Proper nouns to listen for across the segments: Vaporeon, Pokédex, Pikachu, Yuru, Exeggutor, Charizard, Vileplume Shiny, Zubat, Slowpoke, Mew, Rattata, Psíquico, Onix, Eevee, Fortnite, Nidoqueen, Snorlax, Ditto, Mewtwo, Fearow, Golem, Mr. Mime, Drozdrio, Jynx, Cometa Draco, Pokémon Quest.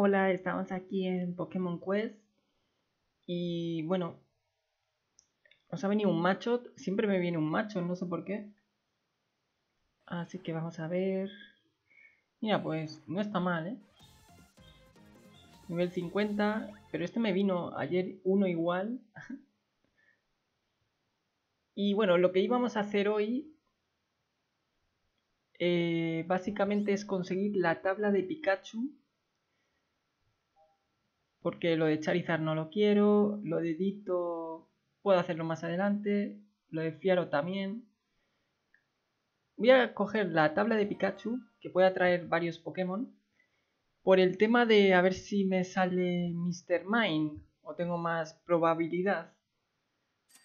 Hola, estamos aquí en Pokémon Quest. Y bueno, nos ha venido un macho. Siempre me viene un macho, no sé por qué. Así que vamos a ver. Mira, pues no está mal, ¿eh? Nivel 50. Pero este me vino ayer uno igual. Y bueno, lo que íbamos a hacer hoy básicamente es conseguir la tabla de Pikachu, porque lo de Charizard no lo quiero, lo de Ditto puedo hacerlo más adelante, lo de Fearow también. Voy a coger la tabla de Pikachu, que puede atraer varios Pokémon, por el tema de a ver si me sale Mr. Mime o tengo más probabilidad.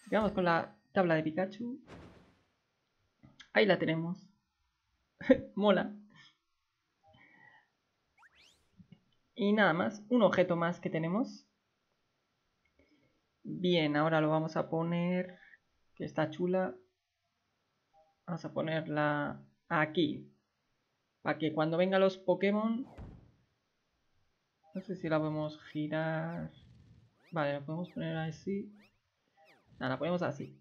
Sigamos con la tabla de Pikachu. Ahí la tenemos. Mola. Y nada más, un objeto más que tenemos. Bien, ahora lo vamos a poner, que está chula. Vamos a ponerla aquí, para que cuando vengan los Pokémon... No sé si la podemos girar. Vale, la podemos poner así. No, la ponemos así.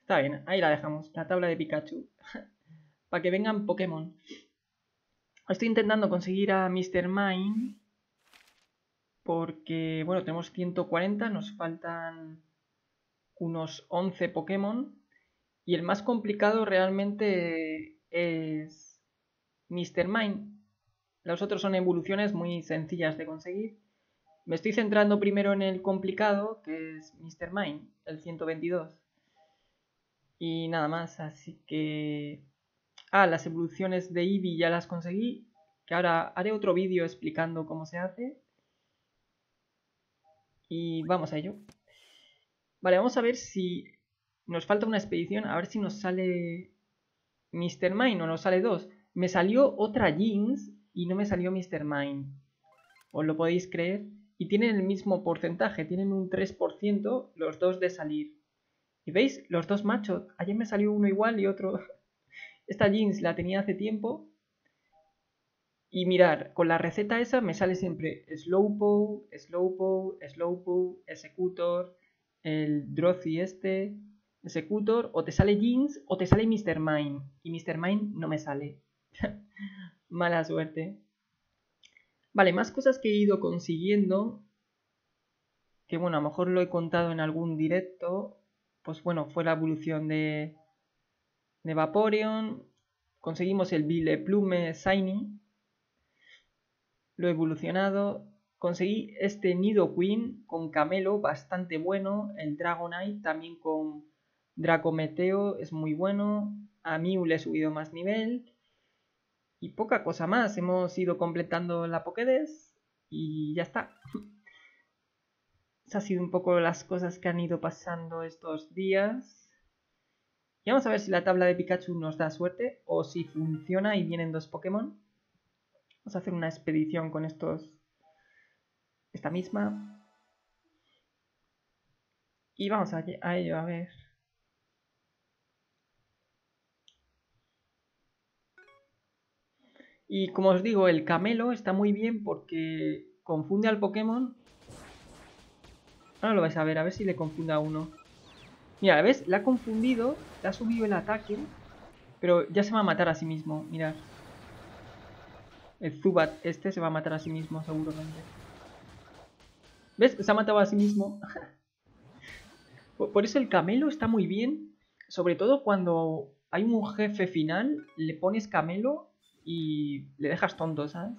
Está bien, ahí la dejamos, la tabla de Pikachu. Para que vengan Pokémon. Estoy intentando conseguir a Mr. Mime. Porque, bueno, tenemos 140, nos faltan unos 11 Pokémon. Y el más complicado realmente es Mr. Mime. Los otros son evoluciones muy sencillas de conseguir. Me estoy centrando primero en el complicado, que es Mr. Mime, el 122. Y nada más, así que... Ah, las evoluciones de Eevee ya las conseguí, que ahora haré otro vídeo explicando cómo se hace. Y vamos a ello. Vale, vamos a ver si... Nos falta una expedición, a ver si nos sale Mr. Mime o nos sale dos. Me salió otra Jynx y no me salió Mr. Mime. ¿Os lo podéis creer? Y tienen el mismo porcentaje, tienen un 3% los dos de salir. ¿Y veis? Los dos machos. Ayer me salió uno igual y otro... Esta Jynx la tenía hace tiempo. Y mirar, con la receta esa me sale siempre Slowpoke, Slowpoke, Slowpoke, Exeggutor, el Drozdrio este, Exeggutor, o te sale Jynx o te sale Mr. Mime. Y Mr. Mime no me sale. Mala suerte. Vale, más cosas que he ido consiguiendo. Que bueno, a lo mejor lo he contado en algún directo. Pues bueno, fue la evolución de Vaporeon. Conseguimos el Vileplume Shiny. Lo he evolucionado. Conseguí este Nidoqueen con Camelo, bastante bueno. El Dragonite también con Dracometeo, es muy bueno. A Mew le he subido más nivel. Y poca cosa más. Hemos ido completando la Pokédex. Y ya está. Ha sido un poco las cosas que han ido pasando estos días. Y vamos a ver si la tabla de Pikachu nos da suerte o si funciona y vienen dos Pokémon. Vamos a hacer una expedición con estos... Esta misma. Y vamos a ello, a ver. Y como os digo, el Camelo está muy bien porque confunde al Pokémon. Ahora lo vais a ver si le confunda a uno. Mira, ¿ves? La ha confundido, le ha subido el ataque, pero ya se va a matar a sí mismo, mirad. El Zubat este se va a matar a sí mismo, seguramente. ¿Ves? Se ha matado a sí mismo. Por eso el Camelo está muy bien, sobre todo cuando hay un jefe final, le pones Camelo y le dejas tonto, ¿sabes?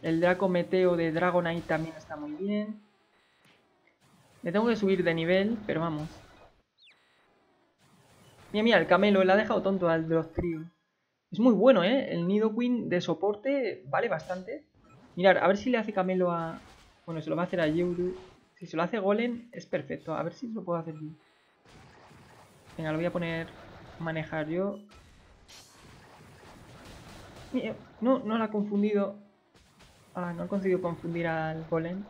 El Dracometeo de Dragonite también está muy bien. Le tengo que subir de nivel, pero vamos. Mira, mira, el Camelo le ha dejado tonto al Drozdrio. Es muy bueno, ¿eh? El Nidoqueen de soporte vale bastante. Mirad, a ver si le hace Camelo a... Bueno, se lo va a hacer a Yuru. Si se lo hace Golem, es perfecto. A ver si se lo puedo hacer yo. Venga, lo voy a poner... Manejar yo. Mira, no la ha confundido... Ah, no he conseguido confundir al Golem.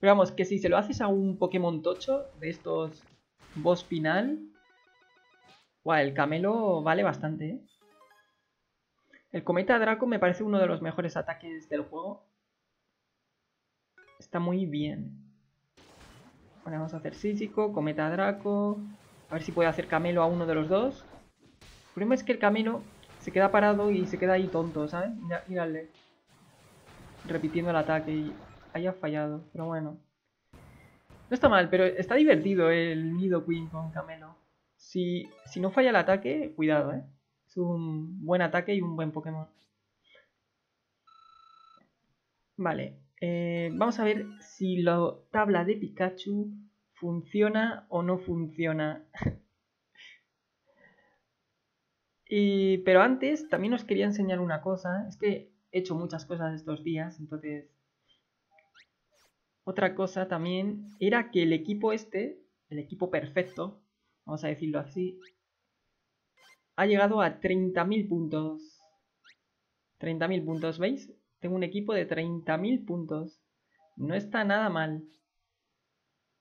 Pero vamos, que si se lo haces a un Pokémon tocho de estos boss final... Guau, el Camelo vale bastante, ¿eh? El Cometa Draco me parece uno de los mejores ataques del juego. Está muy bien. Vale, vamos a hacer Psíquico, Cometa Draco. A ver si puede hacer Camelo a uno de los dos. El problema es que el Camelo se queda parado y se queda ahí tonto, ¿sabes? Miradle. Repitiendo el ataque y ahí ha fallado. Pero bueno. No está mal, pero está divertido el Nidoqueen con Camelo. Si no falla el ataque, cuidado, ¿eh? Es un buen ataque y un buen Pokémon. Vale. Vamos a ver si la tabla de Pikachu funciona o no funciona. Pero antes también os quería enseñar una cosa. Es que he hecho muchas cosas estos días, entonces... Otra cosa también era que el equipo este, el equipo perfecto, vamos a decirlo así, ha llegado a 30.000 puntos. 30.000 puntos, ¿veis? Tengo un equipo de 30.000 puntos. No está nada mal.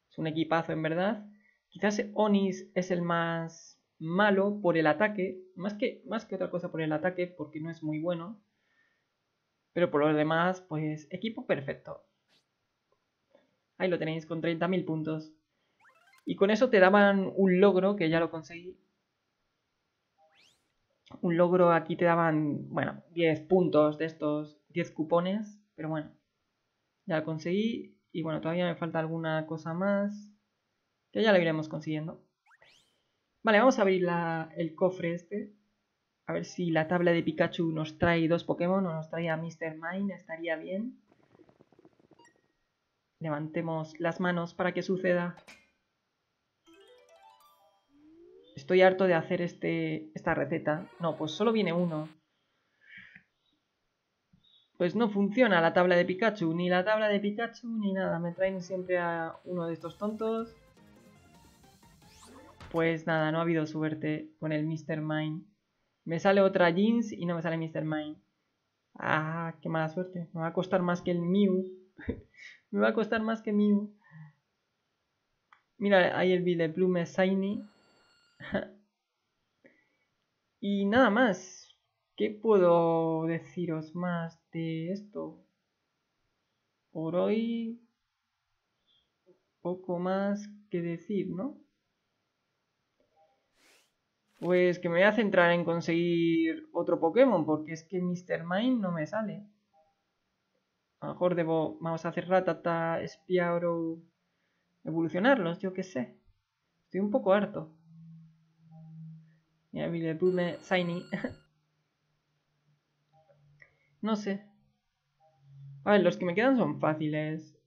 Es un equipazo, en verdad. Quizás Onix es el más malo por el ataque. Más que otra cosa por el ataque, porque no es muy bueno. Pero por lo demás, pues equipo perfecto. Ahí lo tenéis con 30.000 puntos. Y con eso te daban un logro, que ya lo conseguí. Un logro aquí te daban, bueno, 10 puntos de estos, 10 cupones, pero bueno, ya lo conseguí y bueno, todavía me falta alguna cosa más que ya lo iremos consiguiendo. Vale, vamos a abrir el cofre este, a ver si la tabla de Pikachu nos trae dos Pokémon o nos trae a Mr. Mime, estaría bien. Levantemos las manos para que suceda. Estoy harto de hacer esta receta. No, pues solo viene uno. Pues no funciona la tabla de Pikachu. Ni la tabla de Pikachu ni nada. Me traen siempre a uno de estos tontos. Pues nada, no ha habido suerte con el Mr. Mime. Me sale otra Jynx y no me sale Mr. Mime. Ah, qué mala suerte. Me va a costar más que el Mew. Me va a costar más que Mew. Mira, ahí el Vileplume Shiny. Y nada más. ¿Qué puedo deciros más de esto? Por hoy poco más que decir, ¿no? Pues que me voy a centrar en conseguir otro Pokémon, porque es que Mr. Mime no me sale. A lo mejor vamos a hacer Rattata, Fearow, evolucionarlos, yo qué sé. Estoy un poco harto. Mira, Vileplume Shiny. No sé. A ver, los que me quedan son fáciles.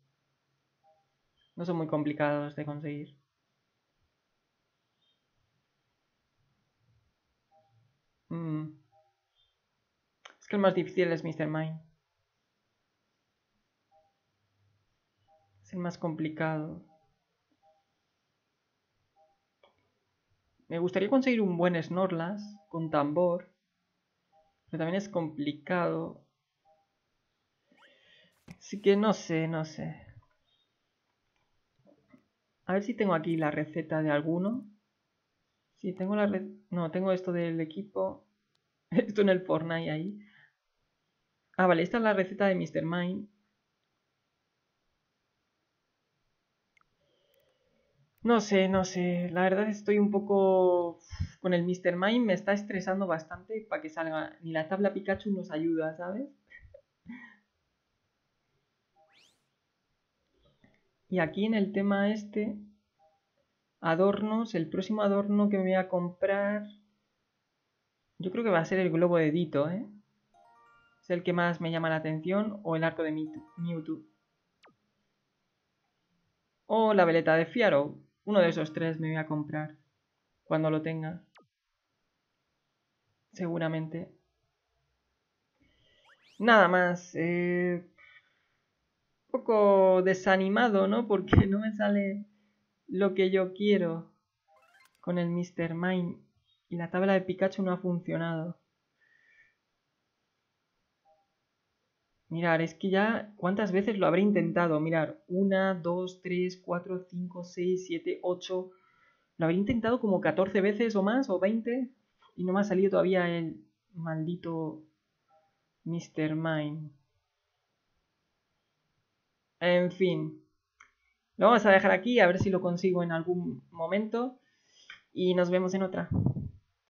No son muy complicados de conseguir. Es que el más difícil es Mr. Mime. Es el más complicado. Me gustaría conseguir un buen Snorlax con tambor, pero también es complicado. Así que no sé. A ver si tengo aquí la receta de alguno. Sí, tengo la receta... No, tengo esto del equipo. Esto en el Fortnite ahí. Ah, vale, esta es la receta de Mr. Mime. No sé, la verdad estoy un poco con el Mr. Mime, me está estresando bastante para que salga. Ni la tabla Pikachu nos ayuda, ¿sabes? Y aquí en el tema este, adornos, el próximo adorno que me voy a comprar, yo creo que va a ser el globo de Ditto, ¿eh? Es el que más me llama la atención, o el arco de Mewtwo. O la veleta de Fearow. Uno de esos tres me voy a comprar cuando lo tenga. Seguramente. Nada más. Un poco desanimado, ¿no? Porque no me sale lo que yo quiero con el Mr. Mime. Y la tabla de Pikachu no ha funcionado. Mirad, es que ya... ¿Cuántas veces lo habré intentado? Mirad, 1, 2, 3, 4, 5, 6, 7, 8... Lo habré intentado como 14 veces o más, o 20. Y no me ha salido todavía el maldito Mr. Mime. En fin. Lo vamos a dejar aquí, a ver si lo consigo en algún momento. Y nos vemos en otra.